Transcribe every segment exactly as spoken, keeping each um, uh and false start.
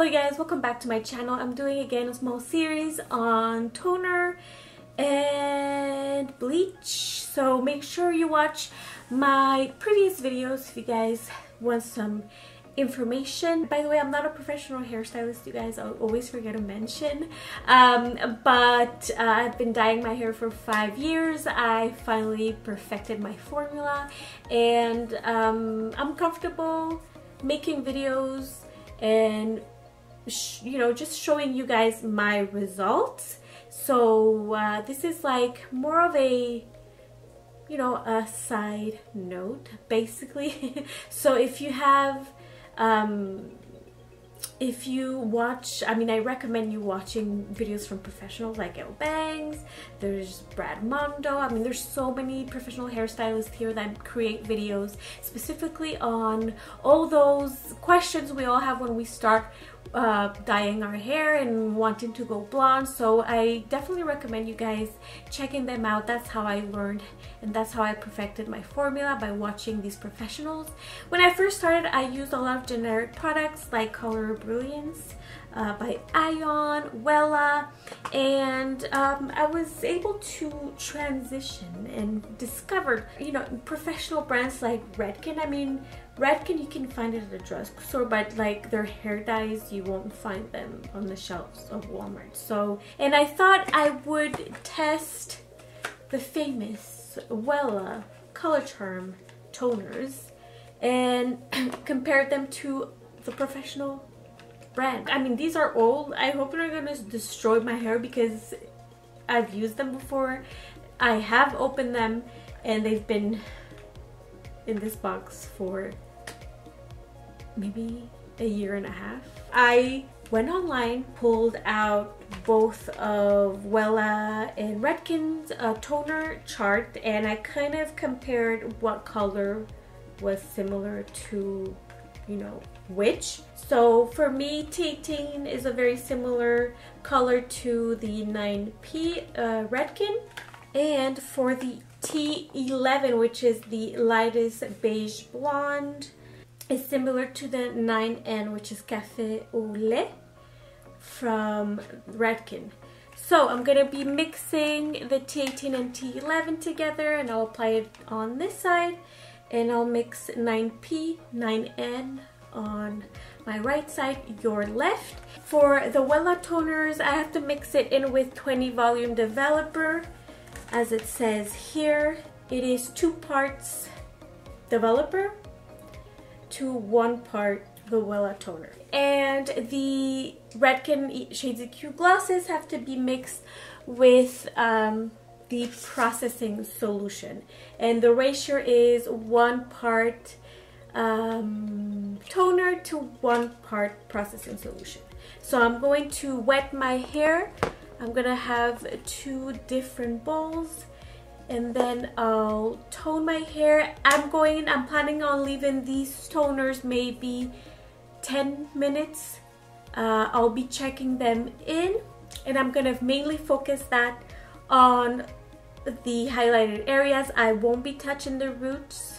Hello guys, welcome back to my channel. I'm doing again a small series on toner and bleach, so make sure you watch my previous videos if you guys want some information. By the way, I'm not a professional hairstylist, you guys, I always forget to mention, um, but uh, I've been dyeing my hair for five years. I finally perfected my formula and um, I'm comfortable making videos and sh you know, just showing you guys my results. So uh, this is like more of a, you know, a side note basically. So if you have um if you watch, I mean, I recommend you watching videos from professionals like Elle Bangs, there's Brad Mondo, I mean, there's so many professional hairstylists here that create videos specifically on all those questions we all have when we start uh, dyeing our hair and wanting to go blonde. So I definitely recommend you guys checking them out. That's how I learned and that's how I perfected my formula, by watching these professionals. When I first started, I used a lot of generic products like Color Brilliance uh, by Ion, Wella, and um, I was able to transition and discovered, you know, professional brands like Redken. I mean, Redken, you can find it at a drugstore, but like their hair dyes, you won't find them on the shelves of Walmart. So, and I thought I would test the famous Wella Color Charm toners and compared them to the professional brand. I mean, these are old. I hope they're gonna destroy my hair because I've used them before. I have opened them and they've been in this box for maybe a year and a half. I went online, pulled out both of Wella and Redken's uh, toner chart, and I kind of compared what color was similar to, you know, which. So for me, T eighteen is a very similar color to the nine P uh, Redken, and for the T eleven, which is the lightest beige blonde, is similar to the nine N, which is Café au Lait from Redken. So I'm gonna be mixing the T eighteen and T eleven together, and I'll apply it on this side, and I'll mix nine P, nine N on my right side, your left. For the Wella toners, I have to mix it in with twenty volume developer. As it says here, it is two parts developer to one part the Wella toner. And the Redken Shades E Q glosses have to be mixed with um, the processing solution. And the ratio is one part um, toner to one part processing solution. So I'm going to wet my hair. I'm gonna have two different bowls and then I'll tone my hair. I'm going, I'm planning on leaving these toners maybe ten minutes. Uh, I'll be checking them in, and I'm gonna mainly focus that on the highlighted areas. I won't be touching the roots.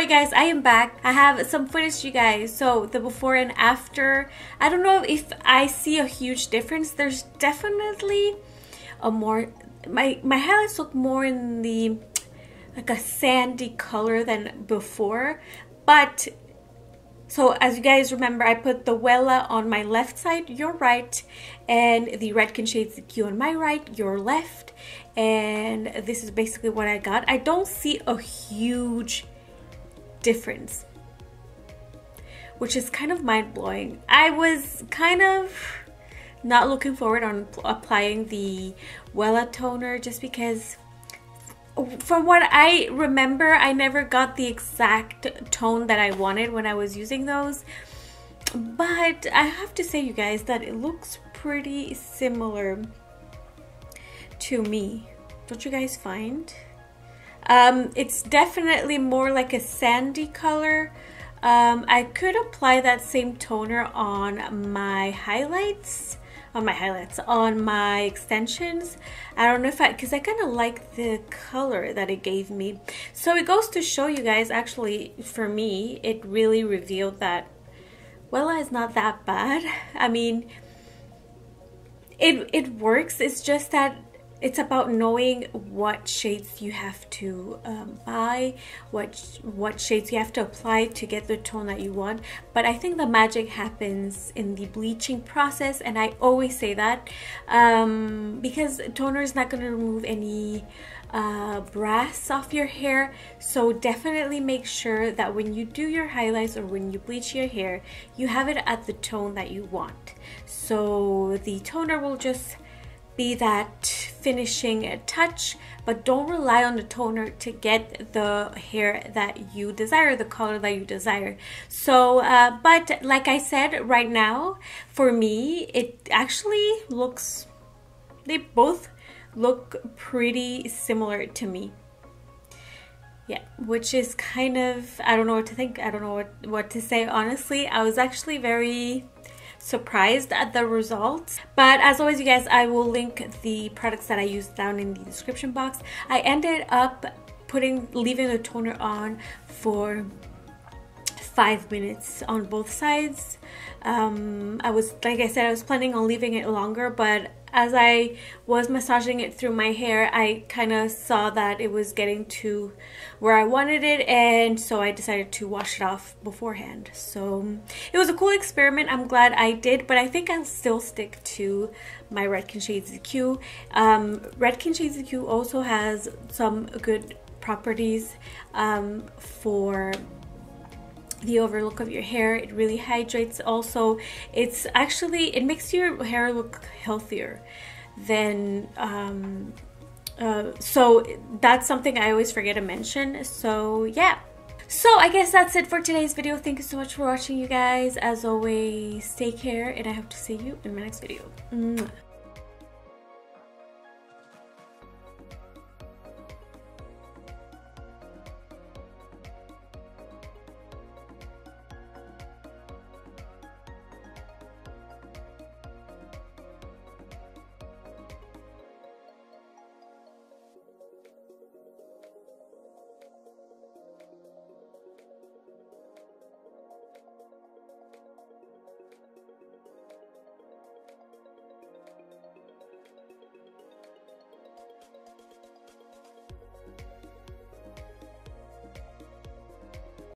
Alright guys, I am back. I have some footage you guys, so the before and after. I don't know if I see a huge difference. There's definitely a more, my, my highlights look more in the, like a sandy color than before. But, so as you guys remember, I put the Wella on my left side, your right, and the Redken Shades E Q on my right, your left. And this is basically what I got. I don't see a huge difference, which is kind of mind-blowing. I was kind of not looking forward on applying the Wella toner just because from what I remember, I never got the exact tone that I wanted when I was using those. But I have to say, you guys, that it looks pretty similar to me. Don't you guys find? Um, it's definitely more like a sandy color. Um, I could apply that same toner on my highlights, on my highlights, on my extensions. I don't know if I, because I kind of like the color that it gave me. So it goes to show you guys, actually, for me, it really revealed that Wella is not that bad. I mean, it, it works. It's just that it's about knowing what shades you have to um, buy, what what shades you have to apply to get the tone that you want. But I think the magic happens in the bleaching process, and I always say that um, because toner is not going to remove any uh, brass off your hair. So definitely make sure that when you do your highlights or when you bleach your hair, you have it at the tone that you want. So the toner will just be that finishing touch, but don't rely on the toner to get the hair that you desire, the color that you desire. So uh, but like I said, right now for me it actually looks, they both look pretty similar to me. Yeah, which is kind of, I don't know what to think, I don't know what, what to say honestly. I was actually very surprised at the results, but as always you guys, I will link the products that I used down in the description box. I ended up putting leaving the toner on for five minutes on both sides. um, I was, like I said, I was planning on leaving it longer, but as I was massaging it through my hair, I kind of saw that it was getting to where I wanted it, and so I decided to wash it off beforehand. So it was a cool experiment. I'm glad I did, but I think I'll still stick to my Redken Shades E Q. Um, Redken Shades E Q also has some good properties um, for the overlook of your hair. It really hydrates. Also, it's actually, it makes your hair look healthier than um uh, so that's something I always forget to mention. So yeah, so I guess that's it for today's video. Thank you so much for watching, you guys. As always, take care, and I hope to see you in my next video. Mwah.